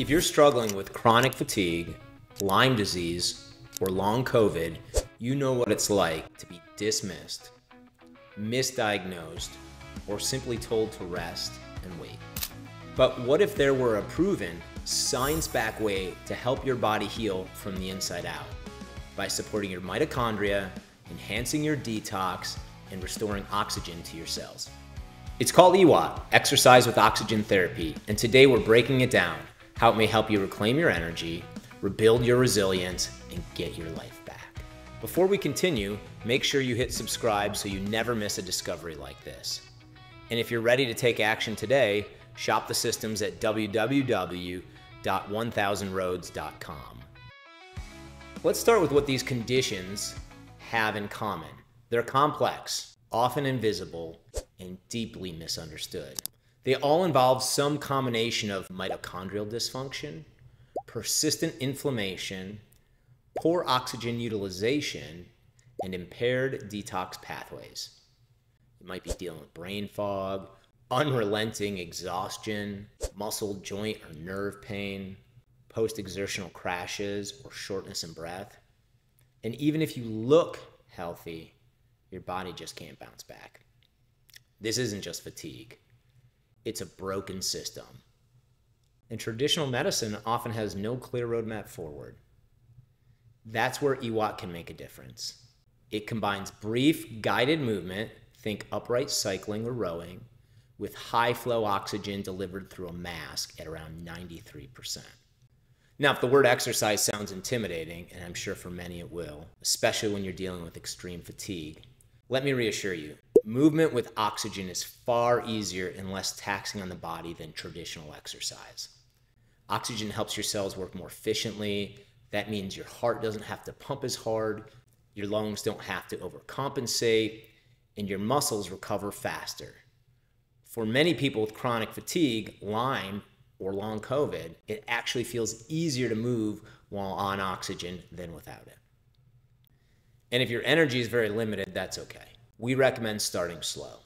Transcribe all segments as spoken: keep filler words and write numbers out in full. If you're struggling with chronic fatigue, Lyme disease, or long COVID, you know what it's like to be dismissed, misdiagnosed, or simply told to rest and wait. But what if there were a proven, science-backed way to help your body heal from the inside out by supporting your mitochondria, enhancing your detox, and restoring oxygen to your cells? It's called E W O T, Exercise with Oxygen Therapy, and today we're breaking it down, how it may help you reclaim your energy, rebuild your resilience, and get your life back. Before we continue, make sure you hit subscribe so you never miss a discovery like this. And if you're ready to take action today, shop the systems at w w w dot one thousand roads dot com. Let's start with what these conditions have in common. They're complex, often invisible, and deeply misunderstood. They all involve some combination of mitochondrial dysfunction, persistent inflammation, poor oxygen utilization, and impaired detox pathways. You might be dealing with brain fog, unrelenting exhaustion, muscle, joint, or nerve pain, post-exertional crashes or shortness in breath. And even if you look healthy, your body just can't bounce back. This isn't just fatigue. It's a broken system. And traditional medicine often has no clear roadmap forward. That's where E W O T can make a difference. It combines brief, guided movement, think upright cycling or rowing, with high flow oxygen delivered through a mask at around ninety-three percent. Now, if the word exercise sounds intimidating, and I'm sure for many it will, especially when you're dealing with extreme fatigue, let me reassure you, movement with oxygen is far easier and less taxing on the body than traditional exercise. Oxygen helps your cells work more efficiently. That means your heart doesn't have to pump as hard, your lungs don't have to overcompensate, and your muscles recover faster. For many people with chronic fatigue, Lyme, or long COVID, it actually feels easier to move while on oxygen than without it. And if your energy is very limited, that's okay. We recommend starting slow,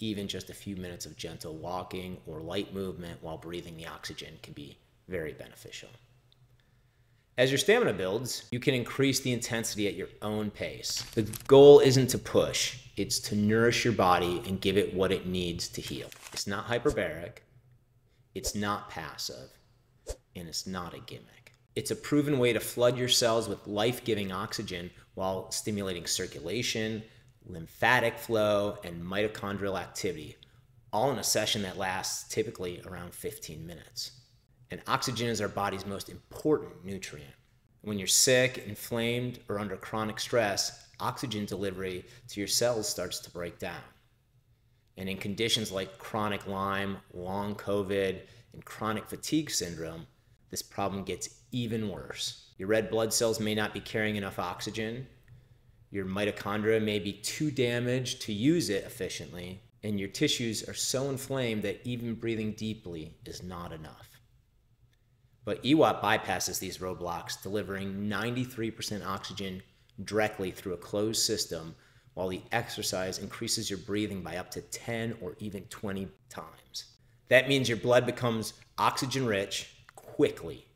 even just a few minutes of gentle walking or light movement while breathing the oxygen can be very beneficial. As your stamina builds, you can increase the intensity at your own pace. The goal isn't to push, it's to nourish your body and give it what it needs to heal. It's not hyperbaric, it's not passive, and it's not a gimmick. It's a proven way to flood your cells with life-giving oxygen while stimulating circulation, lymphatic flow, and mitochondrial activity, all in a session that lasts typically around fifteen minutes. And oxygen is our body's most important nutrient. When you're sick, inflamed, or under chronic stress, oxygen delivery to your cells starts to break down. And in conditions like chronic Lyme, long COVID, and chronic fatigue syndrome, this problem gets even worse. Your red blood cells may not be carrying enough oxygen, your mitochondria may be too damaged to use it efficiently, and your tissues are so inflamed that even breathing deeply is not enough. But E W O T bypasses these roadblocks, delivering ninety-three percent oxygen directly through a closed system, while the exercise increases your breathing by up to ten or even twenty times. That means your blood becomes oxygen-rich quickly.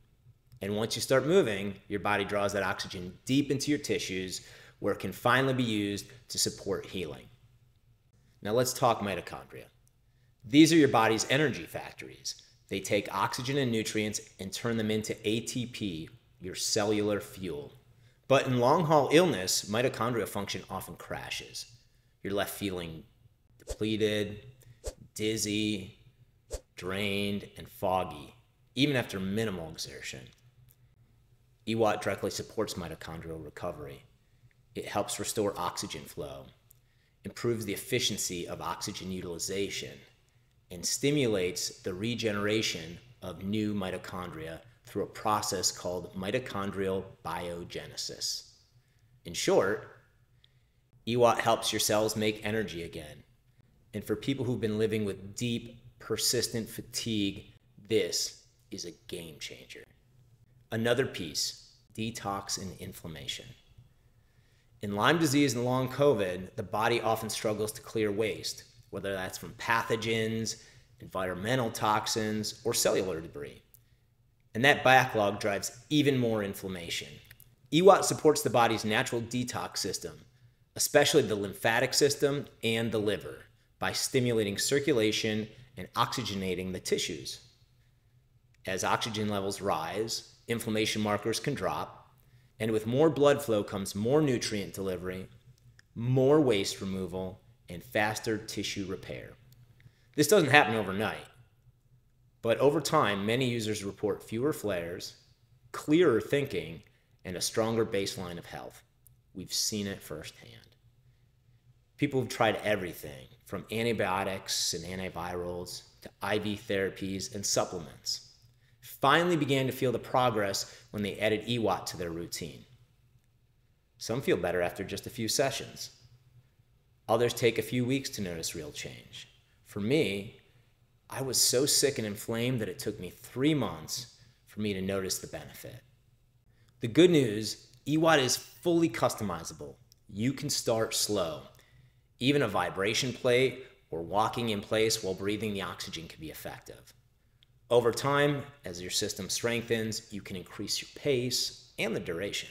And once you start moving, your body draws that oxygen deep into your tissues, where it can finally be used to support healing. Now let's talk mitochondria. These are your body's energy factories. They take oxygen and nutrients and turn them into A T P, your cellular fuel. But in long-haul illness, mitochondrial function often crashes. You're left feeling depleted, dizzy, drained, and foggy, even after minimal exertion. E W O T directly supports mitochondrial recovery. It helps restore oxygen flow, improves the efficiency of oxygen utilization, and stimulates the regeneration of new mitochondria through a process called mitochondrial biogenesis. In short, E W O T helps your cells make energy again. And for people who've been living with deep, persistent fatigue, this is a game changer. Another piece, detox and inflammation. In Lyme disease and long COVID, the body often struggles to clear waste, whether that's from pathogens, environmental toxins, or cellular debris. and that backlog drives even more inflammation. E W O T supports the body's natural detox system, especially the lymphatic system and the liver, by stimulating circulation and oxygenating the tissues. As oxygen levels rise, inflammation markers can drop, and with more blood flow comes more nutrient delivery, more waste removal, and faster tissue repair. This doesn't happen overnight, but over time, many users report fewer flares, clearer thinking, and a stronger baseline of health. We've seen it firsthand. People have tried everything from antibiotics and antivirals to I V therapies and supplements. Finally began to feel the progress when they added E W O T to their routine. Some feel better after just a few sessions. Others take a few weeks to notice real change. For me, I was so sick and inflamed that it took me three months for me to notice the benefit. The good news, E W O T is fully customizable. You can start slow. Even a vibration plate or walking in place while breathing the oxygen can be effective. Over time, as your system strengthens, you can increase your pace and the duration.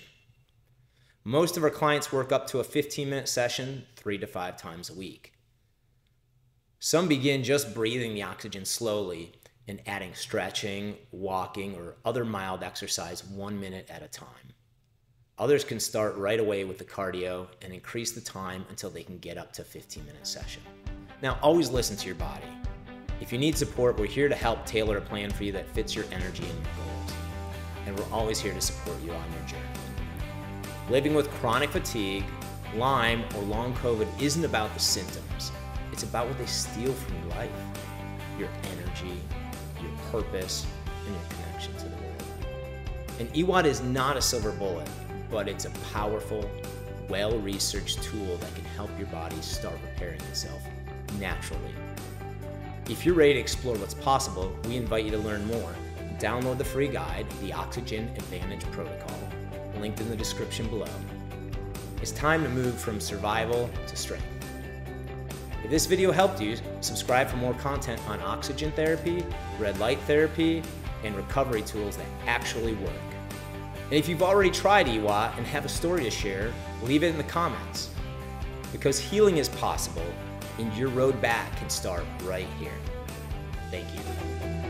Most of our clients work up to a fifteen minute session three to five times a week. Some begin just breathing the oxygen slowly and adding stretching, walking, or other mild exercise one minute at a time. Others can start right away with the cardio and increase the time until they can get up to a fifteen minute session. Now, always listen to your body. If you need support, we're here to help tailor a plan for you that fits your energy and your goals. And we're always here to support you on your journey. Living with chronic fatigue, Lyme, or long COVID isn't about the symptoms. It's about what they steal from your life, your energy, your purpose, and your connection to the world. And E W O T is not a silver bullet, but it's a powerful, well-researched tool that can help your body start repairing itself naturally. If you're ready to explore what's possible, we invite you to learn more. Download the free guide, The Oxygen Advantage Protocol, linked in the description below. It's time to move from survival to strength. If this video helped you, subscribe for more content on oxygen therapy, red light therapy, and recovery tools that actually work. And if you've already tried E W O T and have a story to share, leave it in the comments. Because healing is possible, and your road back can start right here. Thank you.